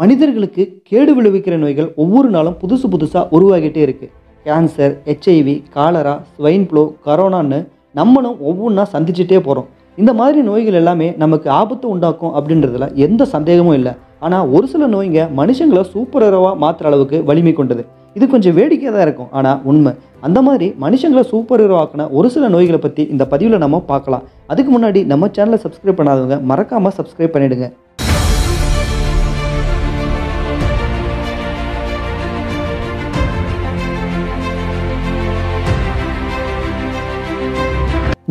மனிதர்களுக்கு கேடு விளைவிக்கிற நோய்கள் ஒவ்வொரு நாளும் புதுசு புதுசாக உருவாகிட்டே இருக்குது. Cancer, HIV, cholera, swine flu, கரோனான்னு நம்மளும் ஒவ்வொன்றா சந்திச்சுட்டே போகிறோம். இந்த மாதிரி நோய்கள் எல்லாமே நமக்கு ஆபத்து உண்டாக்கும் அப்படின்றதுல எந்த சந்தேகமும் இல்லை. ஆனால் ஒரு சில நோய்ங்க மனுஷங்களை சூப்பர் ஹீரோவாக மாற்றுற அளவுக்கு வலிமை கொண்டது. இது கொஞ்சம் வேடிக்கையாக தான் இருக்கும், ஆனால் உண்மை. அந்த மாதிரி மனுஷங்களை சூப்பர் ஹீரோ ஆக்கின ஒரு சில நோய்களை பற்றி இந்த பதிவில் நம்ம பார்க்கலாம். அதுக்கு முன்னாடி நம்ம சேனலை சப்ஸ்கிரைப் பண்ணாதவங்க மறக்காமல் சப்ஸ்கிரைப் பண்ணிவிடுங்க.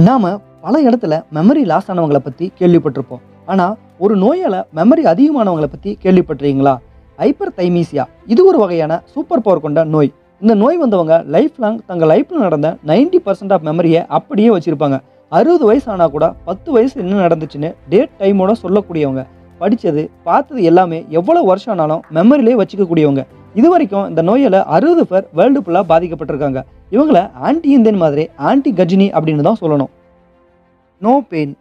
நாம் பல இடத்துல மெமரி லாஸ் ஆனவங்களை பற்றி கேள்விப்பட்டிருப்போம். ஆனால் ஒரு நோயால் மெமரி அதிகமானவங்களை பற்றி கேள்விப்பட்டிருக்கீங்களா? Hyperthymesia. இது ஒரு வகையான சூப்பர் பவர் கொண்ட நோய். இந்த நோய் வந்தவங்க லைஃப் லாங் தங்கள் லைஃப்பில் நடந்த 90% ஆஃப் மெமரியை அப்படியே வச்சுருப்பாங்க. 60 வயசு ஆனால் கூட 10 வயசு என்ன நடந்துச்சுன்னு டேட் டைமோட சொல்லக்கூடியவங்க. படித்தது பார்த்தது எல்லாமே எவ்வளோ வருஷம் ஆனாலும் மெமரியிலே வச்சுக்கக்கூடியவங்க. இது வரைக்கும் இந்த நோயால் 60 பேர் வேர்ல்டு ஃபுல்லாக பாதிக்கப்பட்டிருக்காங்க. இவங்களை ஆன்டி இந்தியன் மாதிரி ஆன்டி கஜினி அப்படின்னு தான் சொல்லணும். No pain.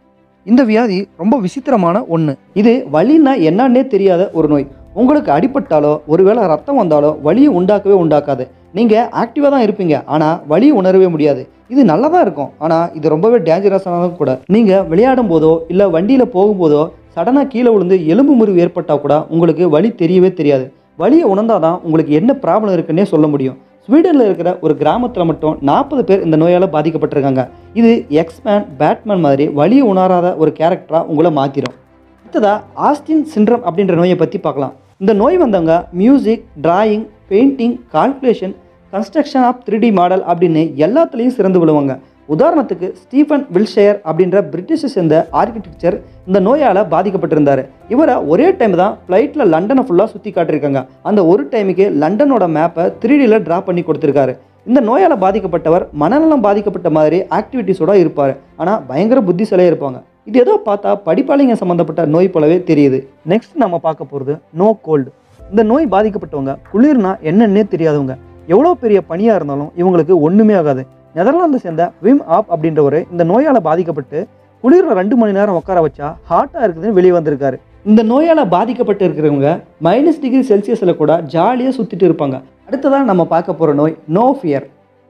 இந்த வியாதி ரொம்ப விசித்திரமான ஒன்று. இது வலின்னா என்னன்னே தெரியாத ஒரு நோய். உங்களுக்கு அடிபட்டாலோ ஒருவேளை ரத்தம் வந்தாலோ வலியை உண்டாக்கவே உண்டாக்காது. நீங்கள் ஆக்டிவாக தான் இருப்பீங்க, ஆனால் வலியை உணரவே முடியாது. இது நல்லதாக இருக்கும், ஆனால் இது ரொம்பவே டேஞ்சரஸானதும் கூட. நீங்கள் விளையாடும் போதோ இல்லை வண்டியில் போகும்போதோ சடனாக கீழே விழுந்து எலும்பு முறிவு ஏற்பட்டால் கூட உங்களுக்கு வலி தெரியவே தெரியாது. வலியை உணர்ந்தாதான் உங்களுக்கு என்ன ப்ராப்ளம் இருக்குன்னே சொல்ல முடியும். ஸ்வீடனில் இருக்கிற ஒரு கிராமத்தில் மட்டும் 40 பேர் இந்த நோயால் பாதிக்கப்பட்டிருக்காங்க. இது எக்ஸ்மேன், பேட்மேன் மாதிரி வலியை உணராத ஒரு கேரக்டராக உங்களை மாற்றிடும். அடுத்ததாக ஆஸ்டின் சிண்ட்ரம் அப்படின்ற நோயை பற்றி பார்க்கலாம். இந்த நோய் வந்தவங்க music, drawing, painting, calculation, construction of 3D model அப்படின்னு எல்லாத்துலேயும் சிறந்து விழுவாங்க. உதாரணத்துக்கு ஸ்டீஃபன் வில்ஷயர் அப்படின்ற பிரிட்டிஷை சேர்ந்த ஆர்கிடெக்சர் இந்த நோயால் பாதிக்கப்பட்டிருந்தார். இவரை ஒரே டைம் தான் ஃப்ளைட்டில் லண்டனை ஃபுல்லாக சுற்றி காட்டியிருக்காங்க. அந்த ஒரு டைமுக்கு லண்டனோட மேப்பை 3Dயில் ட்ரா பண்ணி கொடுத்துருக்காரு. இந்த நோயால் பாதிக்கப்பட்டவர் மனநலம் பாதிக்கப்பட்ட மாதிரி ஆக்டிவிட்டிஸோட இருப்பார், ஆனால் பயங்கர புத்திசாலியாக இருப்பாங்க. இது ஏதோ பார்த்தா படிப்பாளிங்க சம்மந்தப்பட்ட நோய் போலவே தெரியுது. நெக்ஸ்ட் நம்ம பார்க்க போகிறது நோ கோல்டு. இந்த நோய் பாதிக்கப்பட்டவங்க குளிர்னா என்னன்னே தெரியாதவங்க. எவ்வளோ பெரிய பனியாக இருந்தாலும் இவங்களுக்கு ஒன்றுமே ஆகாது. நெதர்லாந்தை சேர்ந்த விம் ஆப் அப்படின்றவர் இந்த நோயால் பாதிக்கப்பட்டு குளிரில் 2 மணி நேரம் உட்கார வச்சா ஹாட்டாக இருக்குதுன்னு வெளியே வந்திருக்காரு. இந்த நோயால் பாதிக்கப்பட்டு இருக்கிறவங்க -°C கூட ஜாலியாக சுற்றிட்டு இருப்பாங்க. அடுத்ததான் நம்ம பார்க்க போகிற நோய் நோ ஃபியர்.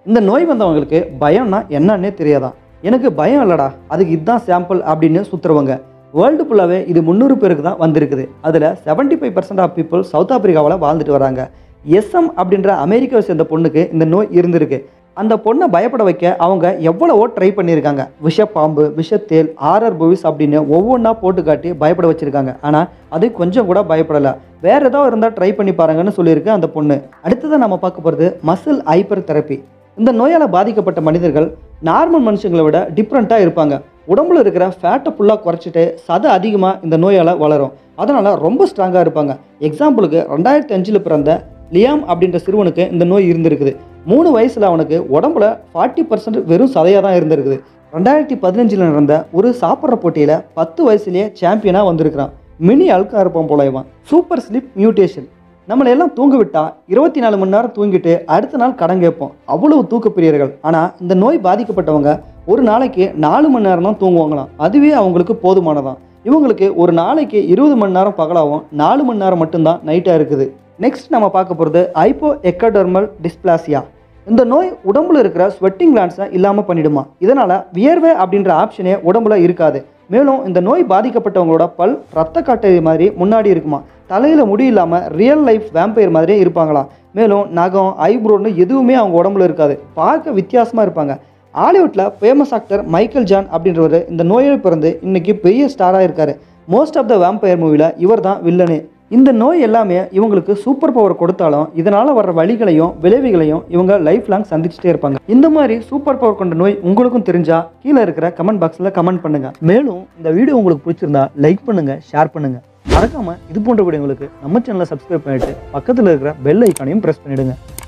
இந்த நோய் வந்தவங்களுக்கு பயம்னா என்னன்னே தெரியாதான். எனக்கு பயம் இல்லைடா, அதுக்கு இதுதான் சாம்பிள் அப்படின்னு சுற்றுறவங்க. வேர்ல்டு ஃபுல்லாகவே இது 300 பேருக்கு தான் வந்திருக்குது. அதில் 75% ஆஃப் பீப்புள் சவுத் ஆப்பிரிக்காவில் வாழ்ந்துட்டு வராங்க. SM அப்படின்ற அமெரிக்காவை சேர்ந்த பொண்ணுக்கு இந்த நோய் இருந்திருக்கு. அந்த பொண்ணை பயப்பட வைக்க அவங்க எவ்வளவோ ட்ரை பண்ணியிருக்காங்க. விஷப்பாம்பு, விஷத்தேல், RR movies அப்படின்னு ஒவ்வொன்றா போட்டு காட்டி பயப்பட வச்சுருக்காங்க. ஆனால் அது கொஞ்சம் கூட பயப்படலை. வேறு ஏதாவது இருந்தால் ட்ரை பண்ணி பாருங்கன்னு சொல்லியிருக்கு அந்த பொண்ணு. அடுத்ததான் நம்ம பார்க்க போகிறது மசில் ஹைப்பர் தெரப்பி. இந்த நோயால் பாதிக்கப்பட்ட மனிதர்கள் நார்மல் மனுஷங்களை விட டிஃப்ரெண்ட்டாக இருப்பாங்க. உடம்புல இருக்கிற ஃபேட்டை ஃபுல்லாக குறைச்சிட்டு சதை அதிகமாக இந்த நோயால் வளரும். அதனால் ரொம்ப ஸ்ட்ராங்காக இருப்பாங்க. எக்ஸாம்பிளுக்கு 2005 பிறந்த லியாம் அப்படின்ற சிறுவனுக்கு இந்த நோய் இருந்திருக்குது. 3 வயசில் அவனுக்கு உடம்புல 40% வெறும் சதையாக தான் இருந்திருக்குது. 2015 நடந்த ஒரு சாப்பிட்ற போட்டியில் 10 வயசுலேயே சாம்பியனாக வந்திருக்கிறான். மினி அல்கா இருப்பான் போல இவன். Super sleep mutation. நம்மளையெல்லாம் தூங்க விட்டால் 24 மணி நேரம் தூங்கிட்டு அடுத்த நாள் கடன் கேட்போம், அவ்வளவு தூக்கப்பிரியர்கள். ஆனால் இந்த நோய் பாதிக்கப்பட்டவங்க ஒரு நாளைக்கு 4 மணி நேரம் தான் தூங்குவாங்களாம். அதுவே அவங்களுக்கு போதுமானதான். இவங்களுக்கு ஒரு நாளைக்கு 20 மணி நேரம் பகலாகவும் 4 மணி நேரம் மட்டும்தான் நைட்டாக இருக்குது. நெக்ஸ்ட் நம்ம பார்க்க போகிறது ஹைப்போ எக்கடர்மல் டிஸ்பிளாசியா. இந்த நோய் உடம்புல இருக்கிற ஸ்வெட்டிங் கிளாண்ட்ஸை இல்லாமல் பண்ணிடுமா. இதனால் வியர்வை அப்படின்ற ஆப்ஷனே உடம்புல இருக்காது. மேலும் இந்த நோய் பாதிக்கப்பட்டவங்களோட பல் ரத்த காட்டை மாதிரி முன்னாடி இருக்குமா. தலையில் முடி இல்லாமல் ரியல் லைஃப் வேம்பயர் மாதிரியே இருப்பாங்களாம். மேலும் நகம், ஐப்ரோன்னு எதுவுமே அவங்க உடம்புல இருக்காது. பார்க்க வித்தியாசமாக இருப்பாங்க. ஹாலிவுட்டில் ஃபேமஸ் ஆக்டர் மைக்கேல் ஜான் அப்படின்றவர் இந்த நோயில் பிறந்து இன்றைக்கி பெரிய ஸ்டாராக இருக்கார். மோஸ்ட் ஆஃப் த வேம்பயர் மூவியில் இவர் தான் வில்லனு. இந்த நோய் எல்லாமே இவங்களுக்கு சூப்பர் பவர் கொடுத்தாலும் இதனால் வர்ற வழிகளையும் விளைவுகளையும் இவங்க லைஃப் லாங் சந்திச்சுட்டே இருப்பாங்க. இந்த மாதிரி சூப்பர் பவர் கொண்ட நோய் உங்களுக்கும் தெரிஞ்சால் கீழே இருக்கிற கமெண்ட் பாக்ஸில் கமெண்ட் பண்ணுங்கள். மேலும் இந்த வீடியோ உங்களுக்கு பிடிச்சிருந்தா லைக் பண்ணுங்கள், ஷேர் பண்ணுங்கள். மறக்காமல் இது போன்ற வீடியோங்களுக்கு நம்ம சேனலை சப்ஸ்கிரைப் பண்ணிவிட்டு பக்கத்தில் இருக்கிற பெல் ஐக்கானையும் ப்ரெஸ் பண்ணிவிடுங்க.